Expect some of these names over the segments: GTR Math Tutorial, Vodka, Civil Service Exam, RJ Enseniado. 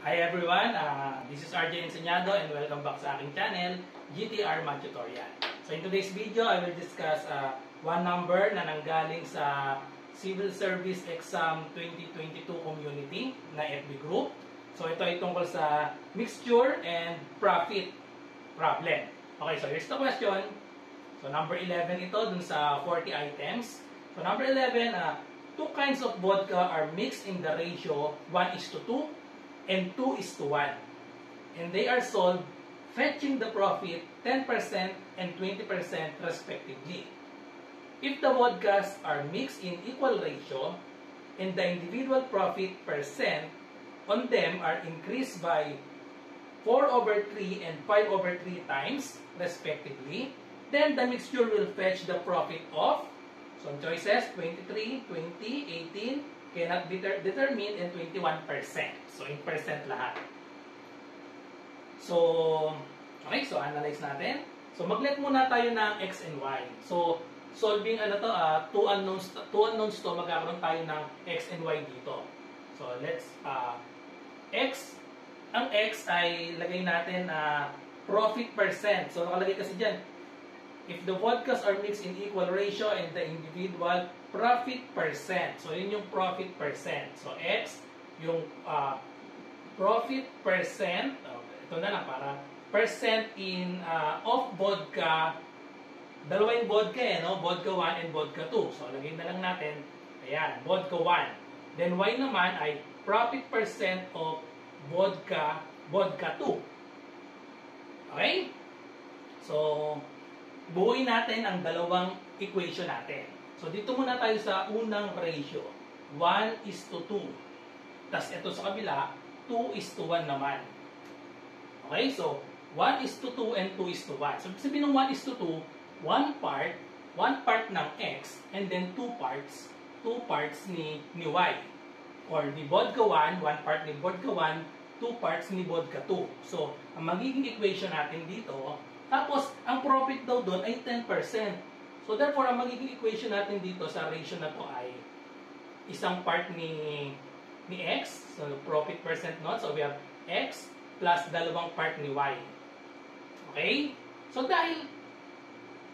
Hi everyone, this is RJ Enseniado and welcome back sa aking channel, GTR Math Tutorial. So in today's video, I will discuss one number na nanggaling sa Civil Service Exam 2022 community na FB group. So ito ay tungkol sa mixture and profit problem. Okay, so here's the question. So number 11 ito dun sa 40 items. So number 11, two kinds of vodka are mixed in the ratio 1:2. And 2:1, and they are sold, fetching the profit 10% and 20% respectively. If the vodkas are mixed in equal ratio, and the individual profit percent on them are increased by 4/3 and 5/3 times respectively, then the mixture will fetch the profit of some choices 23, 20, 18. Cannot be determined in 21%. So, in percent lahat. So, okay. So, analyze natin. So, mag-let muna tayo ng X and Y. So, solving ano to, two unknowns to, magkakaroon tayo ng X and Y dito. So, let's, X, ang X ay lagay natin profit percent. So, nakalagay kasi dyan, if the vodkas are mixed in equal ratio and the individual profit percent. So, yun yung profit percent. So, X, yung profit percent, ito na lang para, percent in of vodka, dalawa yung vodka eh, no? Vodka 1 and vodka 2. So, lagay na lang natin, ayan, vodka 1. Then, Y naman ay profit percent of vodka 2. Okay? So, buuin natin ang dalawang equation natin. So, dito muna tayo sa unang ratio. 1:2. Tapos, ito sa kabila, 2:1 naman. Okay? So, 1:2 and 2:1. So, sabihin ng 1:2, one part ng X, and then two parts ni Y. Or, ni vodka 1, one part ni vodka 1, two parts ni vodka 2. So, ang magiging equation natin dito, tapos, ang profit daw doon ay 10%. So, therefore, ang magiging equation natin dito sa ratio na to ay isang part ni X. So, profit percent note. So, we have X plus dalawang part ni Y. Okay? So, dahil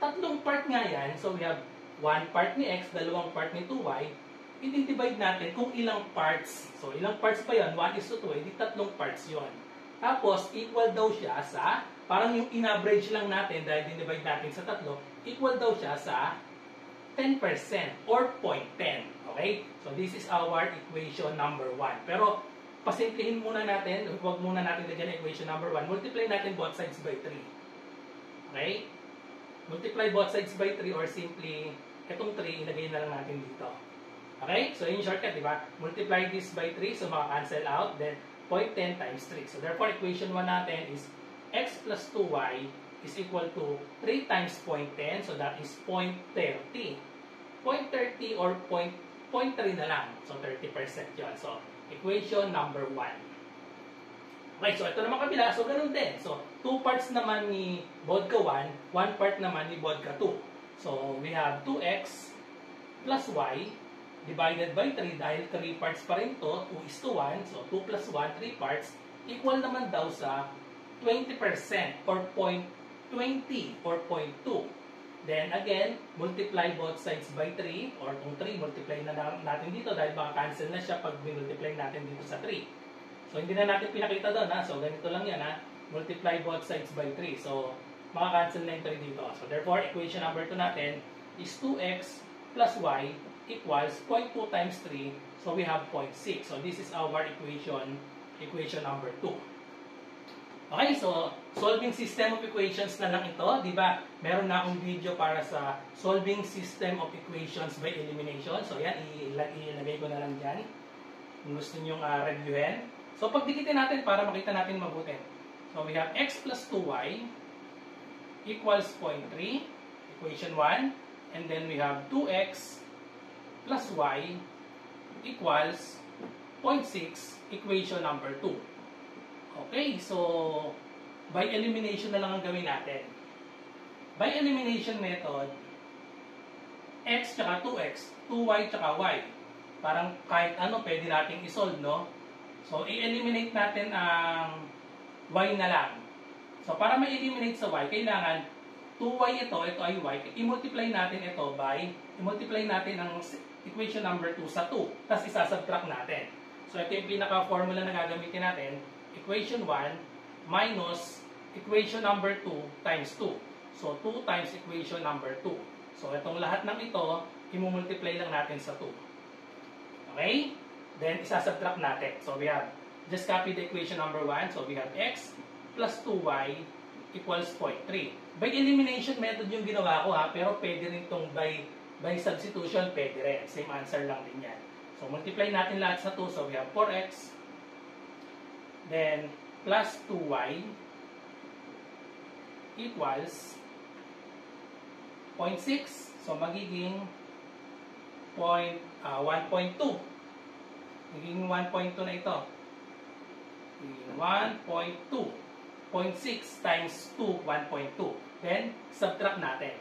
tatlong part nga yan, so we have one part ni X, dalawang part ni 2Y, i-divide natin kung ilang parts. So, ilang parts pa yun? 1:2, hindi tatlong parts yun. Tapos, equal daw siya sa, parang yung in-average lang natin, dahil dinivide natin sa tatlo, equal daw siya sa 10% or 0.10. Okay? So, this is our equation number 1. Pero, pasimplihin muna natin, huwag muna natin lagyan equation number 1. Multiply natin both sides by 3. Okay? Multiply both sides by 3 or simply, itong 3, ilagay na lang natin dito. Okay? So, in shortcut, di ba? Multiply this by 3, so maka-cancel out, then 0.10 times 3. So, therefore, equation 1 natin is X plus 2Y is equal to 3 times 0.10. So, that is 0.30. 0.30 or 0.3 na lang. So, 30% yun. So, equation number 1. Okay. So, ito naman kabila. So, ganun din. So, two parts naman ni vodka 1. One part naman ni vodka 2. So, we have 2X plus Y divided by 3 dahil 3 parts pa rin to, 2:1, so 2 plus 1, 3 parts, equal naman daw sa 20% or 0.20 or 0.2. Then again, multiply both sides by 3 or kung 3, multiply na natin dito dahil maka-cancel na siya pag multiply natin dito sa 3. So hindi na natin pinakita doon ha, so ganito lang yan ha, multiply both sides by 3. So maka-cancel na yung 3 dito. So therefore, equation number 2 natin is 2X plus Y equals 0.2 times 3, so we have 0.6. So this is our equation number 2. Okay, so solving system of equations na lang ito, di ba? Meron na akong video para sa solving system of equations by elimination. So yan, ilagay ko na lang dyan. Kung gusto nyong reviewin. So pagdikitin natin para makita natin mabuti. So we have X plus 2Y equals 0.3, equation 1, and then we have 2X plus Y equals 0.6, equation number 2. Okay, so by elimination na lang ang gawin natin. By elimination method, X tsaka 2X, 2Y tsaka Y. Parang kahit ano pwede nating isolve, no? So, i-eliminate natin ang y na lang. So, para ma-eliminate sa y, kailangan 2y ito, ito ay y. I-multiply natin ito by, i-multiply natin ang equation number 2 sa 2. Tapos, isa-subtract natin. So, ito yung pinaka-formula na gagamitin natin. Equation 1 minus equation number 2 times 2. So, 2 times equation number 2. So, itong lahat ng ito, i-multiply lang natin sa 2. Okay? Then, isa-subtract natin. So, we have, just copy the equation number 1. So, we have x plus 2y equals 0.3. By elimination method yung ginawa ko ha, pero pwede rin itong by substitution, pwede rin. Same answer lang din yan. So, multiply natin lahat sa 2. So, we have 4x, then, plus 2y equals 0.6. So, magiging 1.2. Magiging 1.2 na ito. 1.2. 0.6 times 2, 1.2. Then, subtract natin.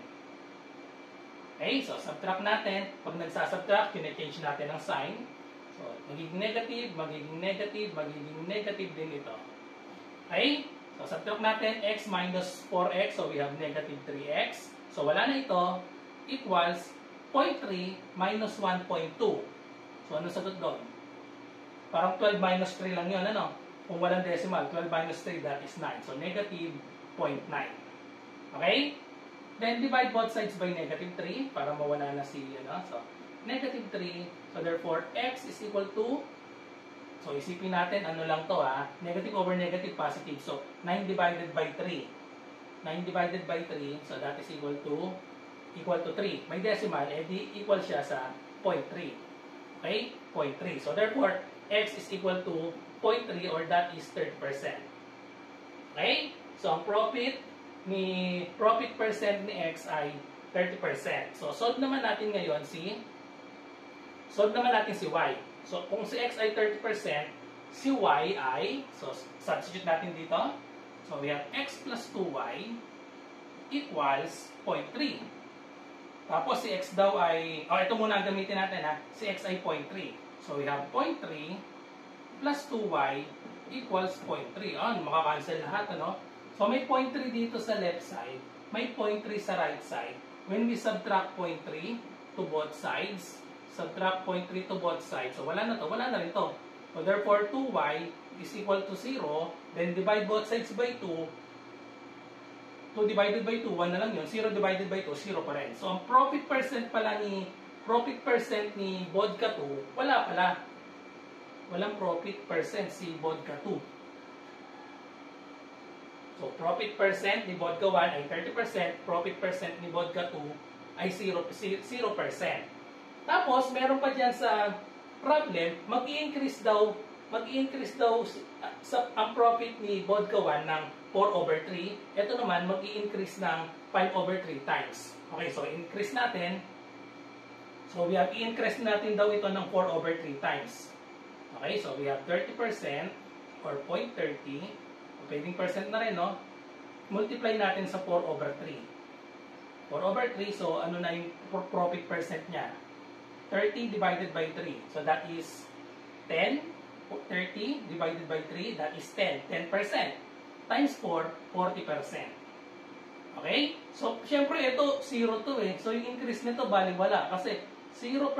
Okay? So, subtract natin. Pag nagsasubtract, kine-change natin ang sign. So, magiging negative, magiging negative, magiging negative din ito. Okay? So, subtract natin. X minus 4x. So, we have negative 3x. So, wala na ito. Equals 0.3 minus 1.2. So, ano sagot doon? Parang 12 minus 3 lang yun, ano? Kung walang decimal, 12 minus 3, that is 9. So, negative 0.9. Okay? Then, divide both sides by negative 3 para mawala na si, ano? So, negative 3. So, therefore, x is equal to, so, isipin natin, ano lang to, ha? Negative over negative, positive. So, 9 divided by 3. 9 divided by 3, so that is equal to 3. May decimal, edi equal siya sa 0.3. Okay? 0.3. So, therefore, x is equal to 0.3 or that is 30%. Okay? So, ang profit percent ni x ay 30%. So, solve naman natin si y. So, kung si x ay 30%, si y ay, so, substitute natin dito. So, we have x plus 2y equals 0.3. Tapos, si x daw ay, ito muna ang gamitin natin ha, si x ay 0.3. So, we have 0.3 plus 2y equals 0.3. Makakancel lahat, ano? So, may 0.3 dito sa left side. May 0.3 sa right side. When we subtract 0.3 to both sides, so, wala na to. Wala na rin to. So, therefore, 2y is equal to 0. Then, divide both sides by 2. 2 divided by 2, 1 na lang yun. 0 divided by 2, 0 pa rin. So, ang profit percent pala ni Vodka 2, wala pala. Walang profit percent si Vodka 2. So, profit percent ni Vodka 1 ay 30%, profit percent ni Vodka 2 ay 0%. Tapos, meron pa dyan sa problem, mag-i-increase daw ang profit ni Vodka 1 ng 4 over 3. Ito naman, mag-i-increase ng 5 over 3 times. Okay, so increase natin. So, we have i-increase natin daw ito ng 4 over 3 times. Okay, so we have 30% or 0.30. Pwedeng percent na rin, no? Multiply natin sa 4 over 3. 4 over 3, so ano na yung profit percent niya? 30 divided by 3. So, that is 10. 30 divided by 3, that is 10. 10%. Times 4, 40%. Okay? So, syempre, ito, 0 to eh. So, yung increase nito, baliwala. Kasi, 0%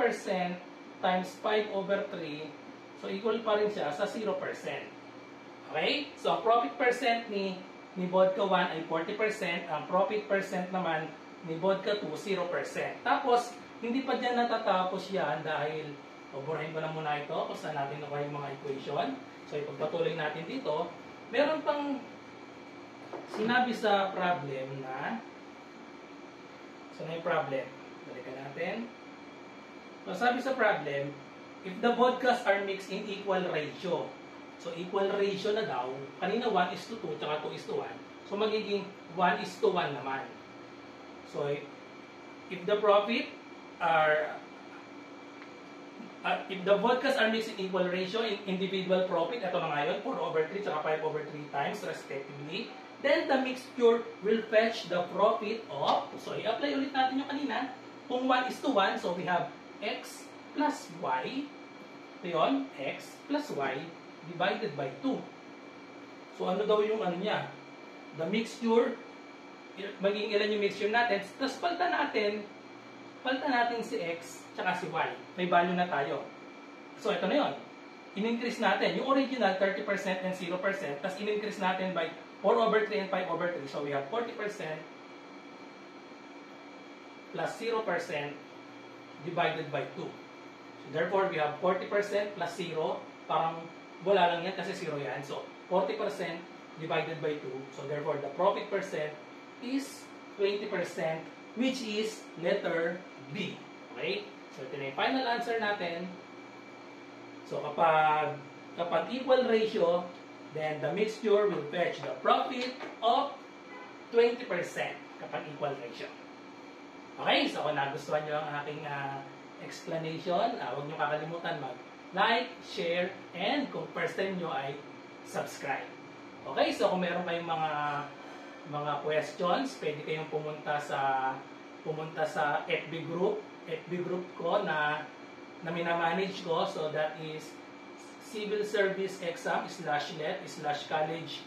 times 5 over 3, so, equal pa rin siya sa 0%. Okay? So, ang profit percent ni Vodka 1 ay 40%. Ang profit percent naman ni Vodka 2, 0%. Tapos, hindi pa dyan natatapos yan dahil, burahin ko na muna ito kung saan natin nakuha yung mga equation. So, ipagpatuloy natin dito. Meron pang sinabi sa problem na, so na yung problem, balikan natin. So, sabi sa problem, if the vodkas are mixed in equal ratio, so equal ratio na daw, kanina 1:2 tsaka 2:1, so magiging 1:1 naman. So if the vodkas are mixed in equal ratio, individual profit, ito na ngayon, 4 over 3 tsaka 5 over 3 times respectively, then the mixture will fetch the profit of, so i-apply ulit natin yung kanina, kung 1:1, so we have x plus y, ito yun, x plus y divided by 2. So ano daw yung ano niya? The mixture, magiging ilan yung mixture natin. Tapos palta natin si X tsaka si Y. May value na tayo. So ito na yun. In-increase natin. Yung original, 30% and 0%. Tapos in-increase natin by 4 over 3 and 5 over 3. So we have 40% plus 0% divided by 2. So therefore, we have 40% plus 0. Parang wala lang yan kasi 0 yan. So 40% divided by 2. So therefore, the profit percent is 20%, which is letter B. Okay? So ito na yung final answer natin. So kapag equal ratio, then the mixture will fetch the profit of 20% kapag equal ratio. Okay, so kung nagustuhan nyo ang aking explanation, huwag nyo kakalimutan mag-like, share, and kung first time nyo ay subscribe. Okay, so kung meron kayong mga questions, pwede kayong pumunta sa FB group ko na minamanage ko. So that is Civil Service Exam /let/college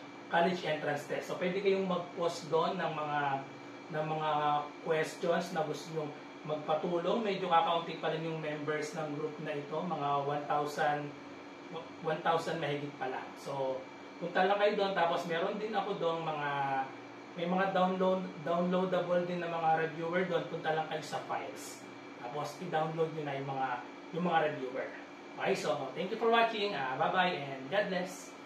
entrance test. So pwede kayong mag-post doon ng mga questions na gusto nyo magpatulong. Medyo kakaunti pa rin yung members ng group na ito, mga 1,000 mahigit pa lang. So punta lang kayo doon, tapos meron din ako doon may mga downloadable din na mga reviewer doon. Punta lang kayo sa files. Tapos i-download nyo na yung mga reviewer. Okay, so thank you for watching. Bye-bye and God bless.